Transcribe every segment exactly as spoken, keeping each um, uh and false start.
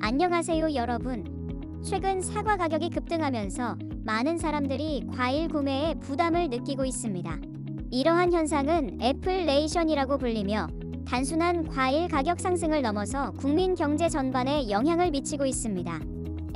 안녕하세요 여러분. 최근 사과 가격이 급등하면서 많은 사람들이 과일 구매에 부담을 느끼고 있습니다. 이러한 현상은 애플레이션이라고 불리며 단순한 과일 가격 상승을 넘어서 국민 경제 전반에 영향을 미치고 있습니다.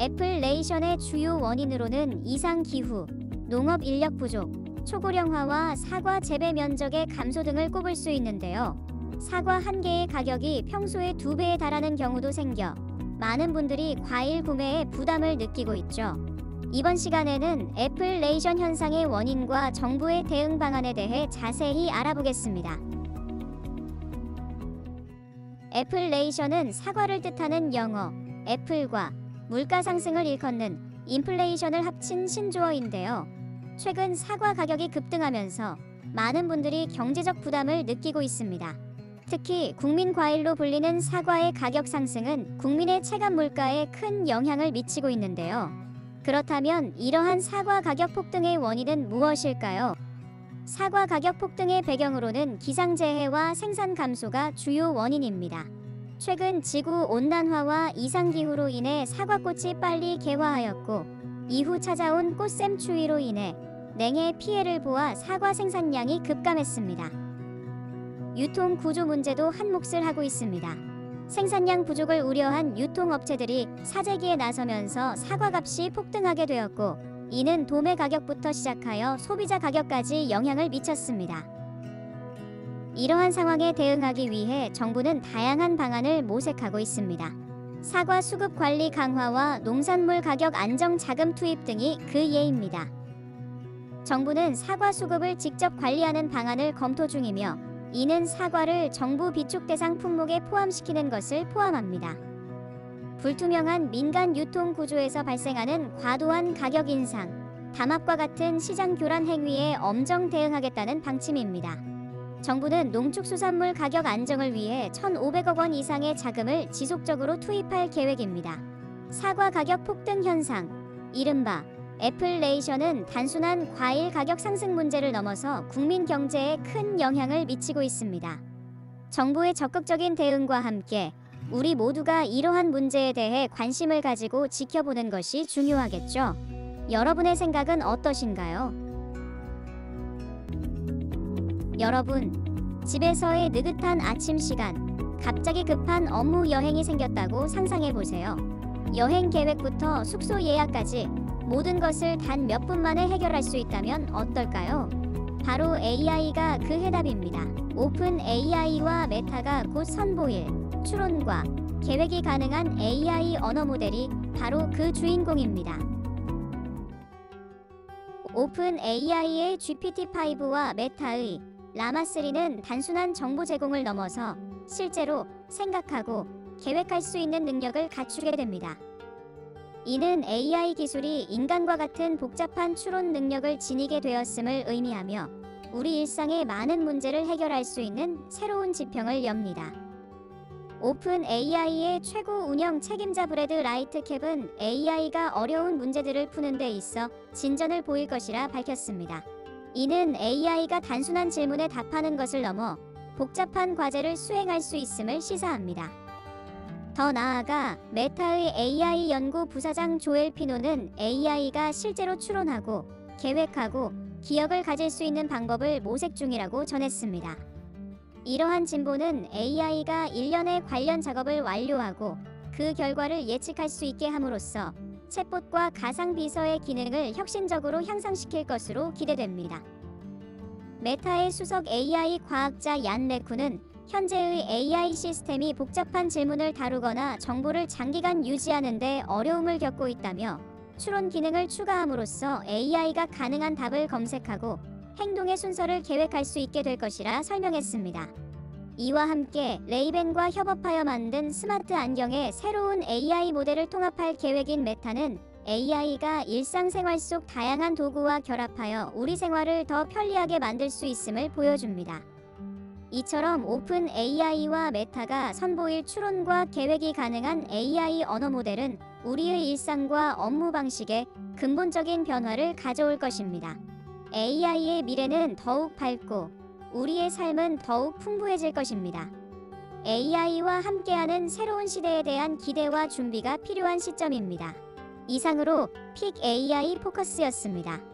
애플레이션의 주요 원인으로는 이상기후, 농업 인력 부족, 초고령화와 사과 재배 면적의 감소 등을 꼽을 수 있는데요. 사과 한 개의 가격이 평소의 두 배에 달하는 경우도 생겨 많은 분들이 과일 구매에 부담을 느끼고 있죠. 이번 시간에는 애플레이션 현상의 원인과 정부의 대응 방안에 대해 자세히 알아보겠습니다. 애플레이션은 사과를 뜻하는 영어 애플과 물가 상승을 일컫는 인플레이션을 합친 신조어인데요. 최근 사과 가격이 급등하면서 많은 분들이 경제적 부담을 느끼고 있습니다. 특히 국민 과일로 불리는 사과의 가격 상승은 국민의 체감 물가에 큰 영향을 미치고 있는데요. 그렇다면 이러한 사과 가격 폭등의 원인은 무엇일까요? 사과 가격 폭등의 배경으로는 기상재해와 생산 감소가 주요 원인입니다. 최근 지구 온난화와 이상기후로 인해 사과꽃이 빨리 개화하였고 이후 찾아온 꽃샘 추위로 인해 냉해 피해를 보아 사과 생산량이 급감했습니다. 유통 구조 문제도 한몫을 하고 있습니다. 생산량 부족을 우려한 유통업체들이 사재기에 나서면서 사과값이 폭등하게 되었고 이는 도매 가격부터 시작하여 소비자 가격까지 영향을 미쳤습니다. 이러한 상황에 대응하기 위해 정부는 다양한 방안을 모색하고 있습니다. 사과 수급 관리 강화와 농산물 가격 안정 자금 투입 등이 그 예입니다. 정부는 사과 수급을 직접 관리하는 방안을 검토 중이며 이는 사과를 정부 비축 대상 품목에 포함시키는 것을 포함합니다. 불투명한 민간 유통 구조에서 발생하는 과도한 가격 인상, 담합과 같은 시장 교란 행위에 엄정 대응하겠다는 방침입니다. 정부는 농축수산물 가격 안정을 위해 천오백억 원 이상의 자금을 지속적으로 투입할 계획입니다. 사과 가격 폭등 현상, 이른바 애플레이션은 단순한 과일 가격 상승 문제를 넘어서 국민 경제에 큰 영향을 미치고 있습니다. 정부의 적극적인 대응과 함께 우리 모두가 이러한 문제에 대해 관심을 가지고 지켜보는 것이 중요하겠죠. 여러분의 생각은 어떠신가요? 여러분, 집에서의 느긋한 아침 시간, 갑자기 급한 업무 여행이 생겼다고 상상해보세요. 여행 계획부터 숙소 예약까지 모든 것을 단 몇 분 만에 해결할 수 있다면 어떨까요? 바로 에이아이가 그 해답입니다. 오픈 에이아이와 메타가 곧 선보일 추론과 계획이 가능한 에이아이 언어 모델이 바로 그 주인공입니다. 오픈 에이아이의 지피티 파이브와 메타의 라마 쓰리는 단순한 정보 제공을 넘어서 실제로 생각하고 계획할 수 있는 능력을 갖추게 됩니다. 이는 에이아이 기술이 인간과 같은 복잡한 추론 능력을 지니게 되었음을 의미하며 우리 일상의 많은 문제를 해결할 수 있는 새로운 지평을 엽니다. 오픈 에이아이의 최고 운영 책임자 브래드 라이트캡은 에이아이가 어려운 문제들을 푸는 데 있어 진전을 보일 것이라 밝혔습니다. 이는 에이아이가 단순한 질문에 답하는 것을 넘어 복잡한 과제를 수행할 수 있음을 시사합니다. 더 나아가 메타의 에이아이 연구 부사장 조엘 피노는 에이아이가 실제로 추론하고 계획하고 기억을 가질 수 있는 방법을 모색 중이라고 전했습니다. 이러한 진보는 에이아이가 일련의 관련 작업을 완료하고 그 결과를 예측할 수 있게 함으로써 챗봇과 가상비서의 기능을 혁신적으로 향상시킬 것으로 기대됩니다. 메타의 수석 에이아이 과학자 얀 레쿠는 현재의 에이아이 시스템이 복잡한 질문을 다루거나 정보를 장기간 유지하는 데 어려움을 겪고 있다며 추론 기능을 추가함으로써 에이아이가 가능한 답을 검색하고 행동의 순서를 계획할 수 있게 될 것이라 설명했습니다. 이와 함께 레이벤과 협업하여 만든 스마트 안경에 새로운 에이아이 모델을 통합할 계획인 메타는 에이아이가 일상생활 속 다양한 도구와 결합하여 우리 생활을 더 편리하게 만들 수 있음을 보여줍니다. 이처럼 오픈 에이아이와 메타가 선보일 추론과 계획이 가능한 에이아이 언어 모델은 우리의 일상과 업무 방식에 근본적인 변화를 가져올 것입니다. 에이아이의 미래는 더욱 밝고 우리의 삶은 더욱 풍부해질 것입니다. 에이아이와 함께하는 새로운 시대에 대한 기대와 준비가 필요한 시점입니다. 이상으로 픽 에이아이 포커스였습니다.